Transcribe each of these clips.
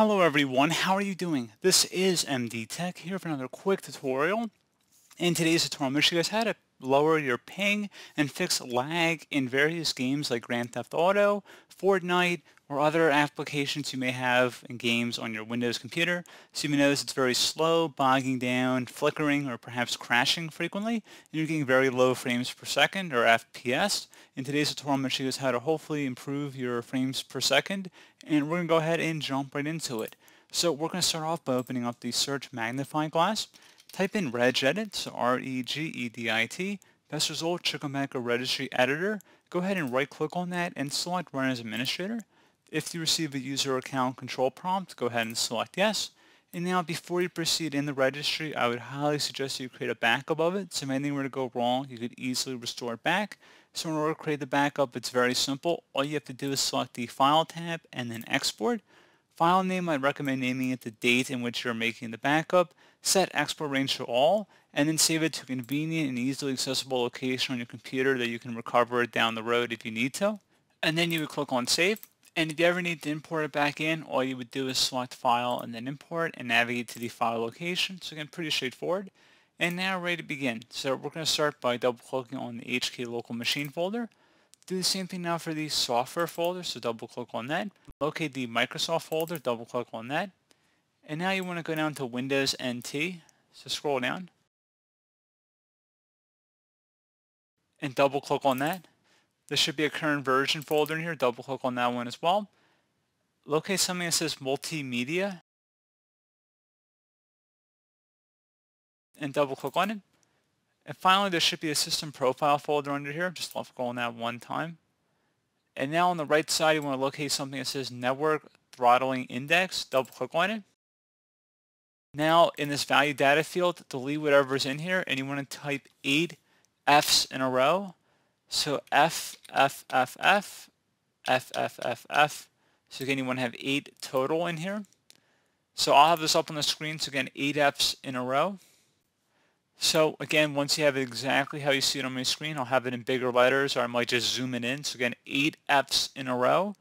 Hello everyone, how are you doing? This is MD Tech here for another quick tutorial. In today's tutorial, I'm going to show you guys how to lower your ping and fix lag in various games like Grand Theft Auto, Fortnite, or other applications you may have in games on your Windows computer. So you may notice it's very slow, bogging down, flickering, or perhaps crashing frequently, and you're getting very low frames per second, or FPS. In today's tutorial, I'm going to show you how to hopefully improve your frames per second, and we're going to go ahead and jump right into it. So we're going to start off by opening up the search magnifying glass. Type in regedit, so R-E-G-E-D-I-T. Best result, check back a Registry Editor. Go ahead and right-click on that and select Run as Administrator. If you receive a user account control prompt, go ahead and select yes. And now before you proceed in the registry, I would highly suggest you create a backup of it, so if anything were to go wrong, you could easily restore it back. So in order to create the backup, it's very simple. All you have to do is select the File tab and then Export. File name, I'd recommend naming it the date in which you're making the backup. Set export range to all, and then save it to a convenient and easily accessible location on your computer that you can recover it down the road if you need to. And then you would click on Save. And if you ever need to import it back in, all you would do is select File and then Import and navigate to the file location. So again, pretty straightforward. And now we're ready to begin. So we're going to start by double-clicking on the HK Local Machine folder. Do the same thing now for the software folder, so double-click on that. Locate the Microsoft folder, double-click on that. And now you want to go down to Windows NT, so scroll down. And double-click on that. There should be a current version folder in here, double-click on that one as well. Locate something that says Multimedia. And double-click on it. And finally, there should be a System Profile folder under here, just left-click on that one time. And now on the right side, you want to locate something that says Network Throttling Index, double-click on it. Now, in this value data field, delete whatever's in here, and you want to type 8 F's in a row. So F, F, F, F, F, F, F, F. So again, you want to have 8 total in here. So I'll have this up on the screen. So again, 8 F's in a row. So again, once you have it exactly how you see it on my screen, I'll have it in bigger letters, or I might just zoom it in. So again, 8 F's in a row.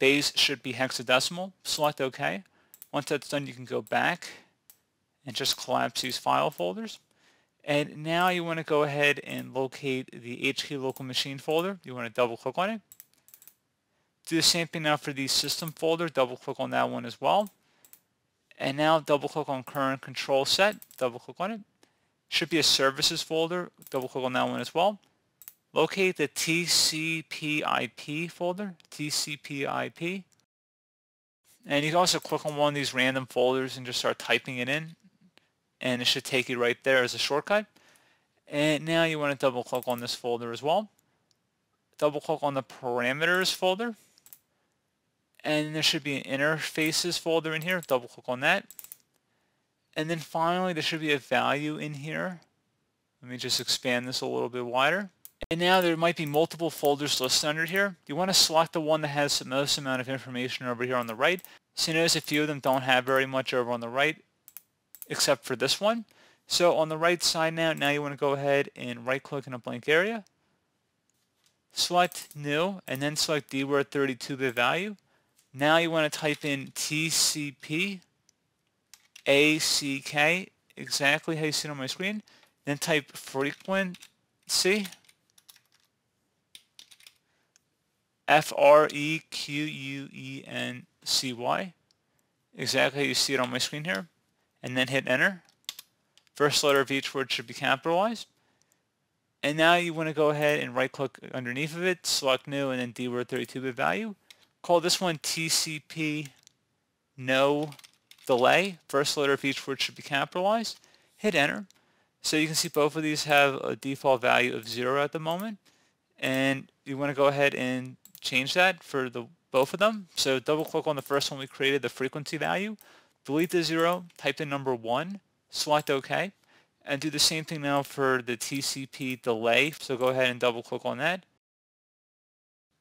Base should be hexadecimal. Select OK. Once that's done, you can go back and just collapse these file folders. And now you want to go ahead and locate the HK Local Machine folder. You want to double-click on it. Do the same thing now for the System folder. Double-click on that one as well. And now double-click on Current Control Set. Double-click on it. Should be a Services folder. Double-click on that one as well. Locate the TCP/IP folder. TCP/IP. And you can also click on one of these random folders and just start typing it in. And it should take you right there as a shortcut. And now you want to double-click on this folder as well. Double-click on the Parameters folder. And there should be an Interfaces folder in here. Double-click on that. And then finally, there should be a value in here. Let me just expand this a little bit wider. And now there might be multiple folders listed under here. You want to select the one that has the most amount of information over here on the right. So you notice a few of them don't have very much over on the right, except for this one. So on the right side now you want to go ahead and right-click in a blank area. Select New, and then select DWORD 32-bit value. Now you want to type in TCP/ACK, exactly how you see it on my screen. Then type frequency, F-R-E-Q-U-E-N-C-Y, exactly how you see it on my screen here. And then hit enter. First letter of each word should be capitalized. And now you want to go ahead and right-click underneath of it, select new, and then DWORD 32-bit value. Call this one TCP no delay. First letter of each word should be capitalized. Hit enter. So you can see both of these have a default value of 0 at the moment. And you want to go ahead and change that for both of them. So double-click on the first one we created, the frequency value. Delete the 0, type in number 1, select OK, and do the same thing now for the TCP delay. So go ahead and double-click on that.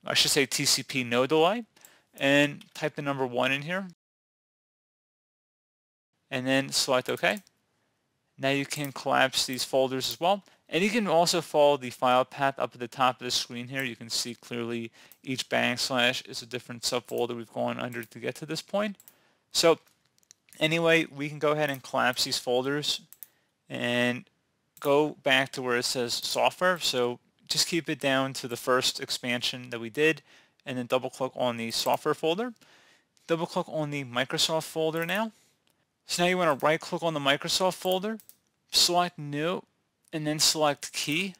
I should say TCP no delay, and type the number 1 in here, and then select OK. Now you can collapse these folders as well, and you can also follow the file path up at the top of the screen here. You can see clearly each backslash is a different subfolder we've gone under to get to this point. So anyway, we can go ahead and collapse these folders and go back to where it says software. So just keep it down to the first expansion that we did, and then double click on the software folder. Double click on the Microsoft folder now. So now you want to right click on the Microsoft folder, select new, and then select key.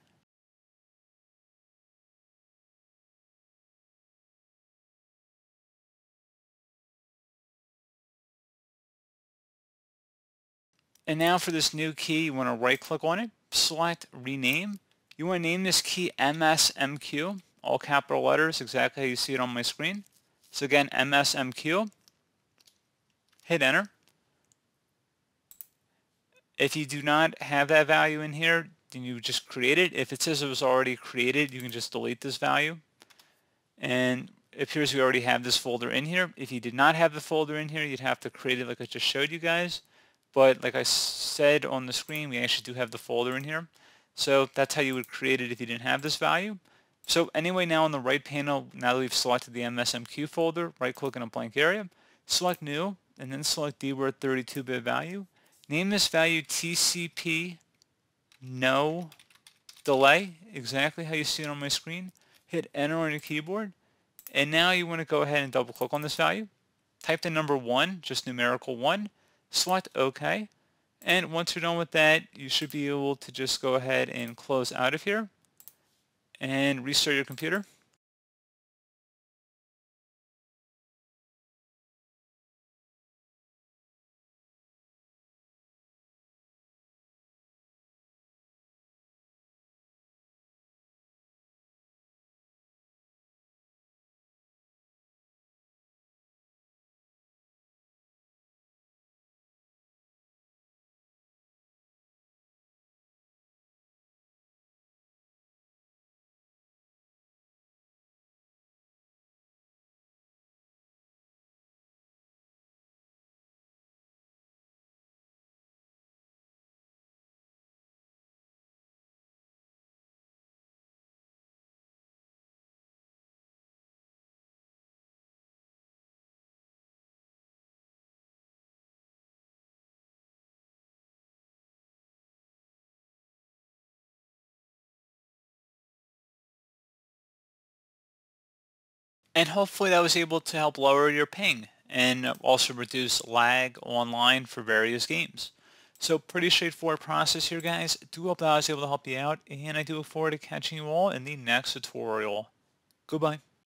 And now for this new key, you want to right click on it, select rename. You want to name this key MSMQ, all capital letters, exactly how you see it on my screen. So again, MSMQ, hit enter. If you do not have that value in here, then you just create it. If it says it was already created, you can just delete this value. And it appears we already have this folder in here. If you did not have the folder in here, you'd have to create it like I just showed you guys. But like I said on the screen, we actually do have the folder in here. So that's how you would create it if you didn't have this value. So anyway, now on the right panel, now that we've selected the MSMQ folder, right click in a blank area, select new, and then select DWORD 32-bit value. Name this value TCP no delay, exactly how you see it on my screen. Hit enter on your keyboard, and now you want to go ahead and double click on this value. Type the number 1, just numerical 1, select OK, and once you're done with that, you should be able to just go ahead and close out of here and restart your computer. And hopefully that was able to help lower your ping and also reduce lag online for various games. So pretty straightforward process here, guys. Do hope that I was able to help you out, and I do look forward to catching you all in the next tutorial. Goodbye.